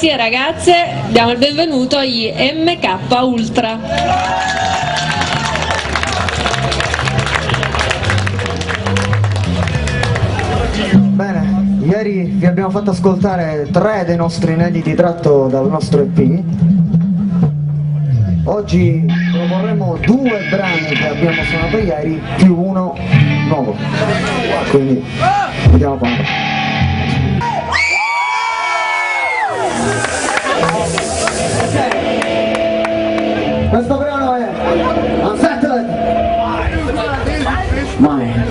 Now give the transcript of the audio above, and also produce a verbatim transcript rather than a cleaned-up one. Ragazzi e ragazze, diamo il benvenuto agli M K Ultra. Bene, ieri vi abbiamo fatto ascoltare tre dei nostri inediti tratto dal nostro E P. Oggi proporremo due brani che abbiamo suonato ieri più uno nuovo. Quindi vediamo quanto. Questo brano è Unsettled Mine.